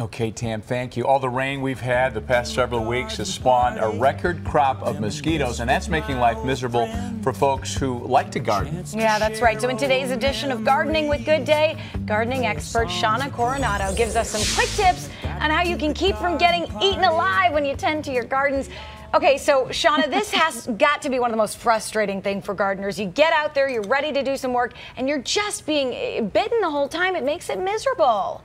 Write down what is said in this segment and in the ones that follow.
Okay, Tam, thank you. All the rain we've had the past several weeks has spawned a record crop of mosquitoes, and that's making life miserable for folks who like to garden. Yeah, that's right. So in today's edition of Gardening with Good Day, gardening expert Shauna Coronado gives us some quick tips on how you can keep from getting eaten alive when you tend to your gardens. Okay, so Shauna, this has got to be one of the most frustrating things for gardeners. You get out there, you're ready to do some work, and you're just being bitten the whole time. It makes it miserable.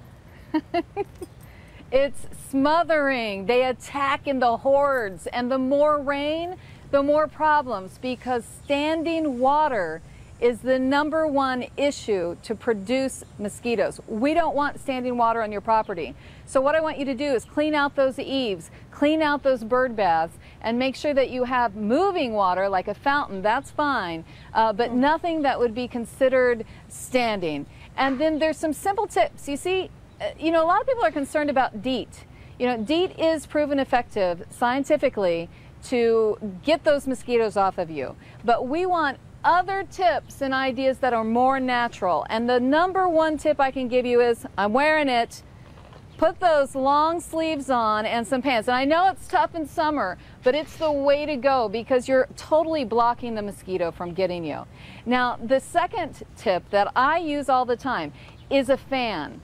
It's smothering. They attack in the hordes, and the more rain, the more problems, because standing water is the #1 issue to produce mosquitoes. We don't want standing water on your property. So what I want you to do is clean out those eaves, clean out those bird baths, and make sure that you have moving water like a fountain. That's fine, but nothing that would be considered standing. And then there's some simple tips. You know, a lot of people are concerned about DEET. You know, DEET is proven effective scientifically to get those mosquitoes off of you. But we want other tips and ideas that are more natural. And the #1 tip I can give you is, I'm wearing it, put those long sleeves on and some pants. And I know it's tough in summer, but it's the way to go because you're totally blocking the mosquito from getting you. Now, the second tip that I use all the time is a fan.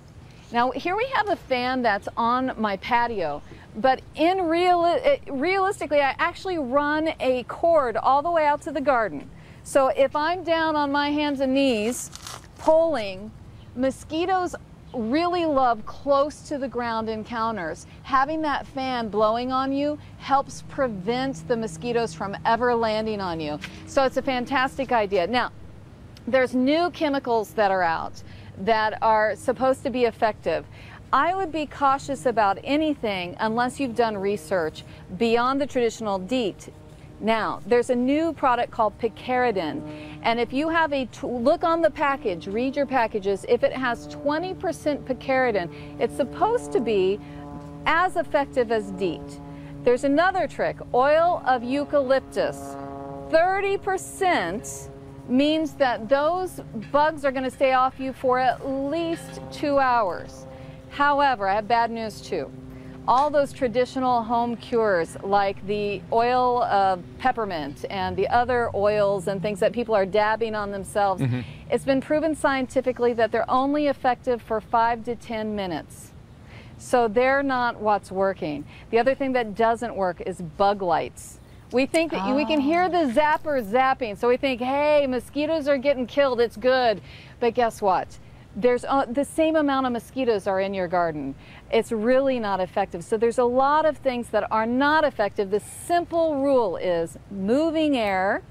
Now, here we have a fan that's on my patio, but realistically, I actually run a cord all the way out to the garden. So if I'm down on my hands and knees pulling, mosquitoes really love close to the ground encounters. Having that fan blowing on you helps prevent the mosquitoes from ever landing on you. So it's a fantastic idea. Now, there's new chemicals that are out that are supposed to be effective. I would be cautious about anything unless you've done research beyond the traditional DEET. Now, there's a new product called Picaridin, and if you have a look on the package, read your packages, if it has 20% Picaridin, it's supposed to be as effective as DEET. There's another trick, oil of eucalyptus, 30%. Means that those bugs are going to stay off you for at least 2 hours. However, I have bad news too. All those traditional home cures like the oil of peppermint and the other oils and things that people are dabbing on themselves, it's been proven scientifically that they're only effective for 5 to 10 minutes. So they're not what's working. The other thing that doesn't work is bug lights. We think that we can hear the zappers zapping, so we think, hey, mosquitoes are getting killed, it's good. But guess what? There's the same amount of mosquitoes are in your garden. It's really not effective. So there's a lot of things that are not effective. The simple rule is moving air,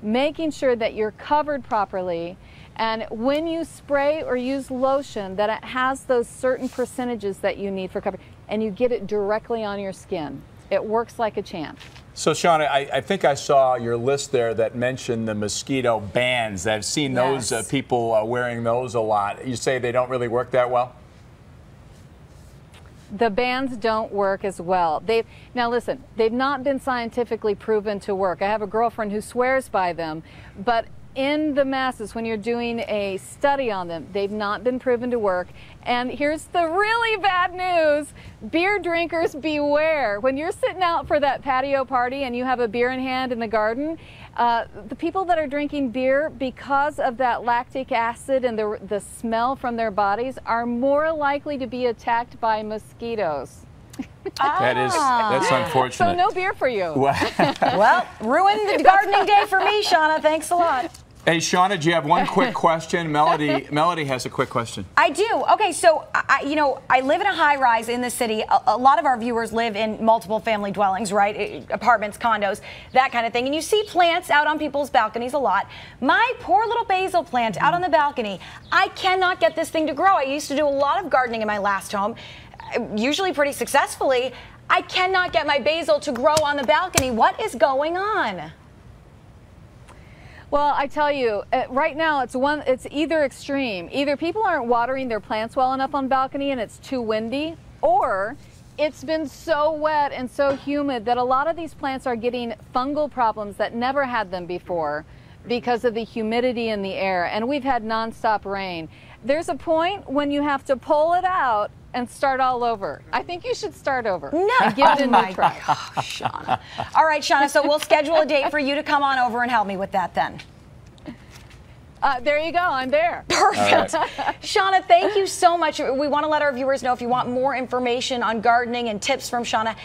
making sure that you're covered properly, and when you spray or use lotion, that it has those certain percentages that you need for coverage, and you get it directly on your skin. It works like a champ. So, Shauna, I think I saw your list there that mentioned the mosquito bands. I've seen those people wearing those a lot. You say they don't really work that well? The bands don't work as well. Now, listen, they've not been scientifically proven to work. I have a girlfriend who swears by them, but in the masses, when you're doing a study on them, they've not been proven to work. And here's the really bad news. Beer drinkers, beware. When you're sitting out for that patio party and you have a beer in hand in the garden, the people that are drinking beer, because of that lactic acid and the smell from their bodies, are more likely to be attacked by mosquitoes. That's unfortunate. So no beer for you. Well, ruined the gardening day for me, Shauna. Thanks a lot. Hey, Shauna, do you have one quick question? Melody has a quick question. I do. Okay, so, I live in a high-rise in the city. A lot of our viewers live in multiple family dwellings, right? Apartments, condos, that kind of thing. And you see plants out on people's balconies a lot. My poor little basil plant out on the balcony, I cannot get this thing to grow. I used to do a lot of gardening in my last home, usually pretty successfully. I cannot get my basil to grow on the balcony. What is going on? Well, I tell you, right now it's either extreme. Either people aren't watering their plants well enough on balcony and it's too windy, or it's been so wet and so humid that a lot of these plants are getting fungal problems that never had them before because of the humidity in the air. And we've had nonstop rain. There's a point when you have to pull it out and start all over. I think you should start over. No, give it a new try. Gosh, Shauna. All right, Shauna, so we'll schedule a date for you to come on over and help me with that then. There you go. I'm there. Perfect. Right. Shauna, thank you so much. We want to let our viewers know if you want more information on gardening and tips from Shauna.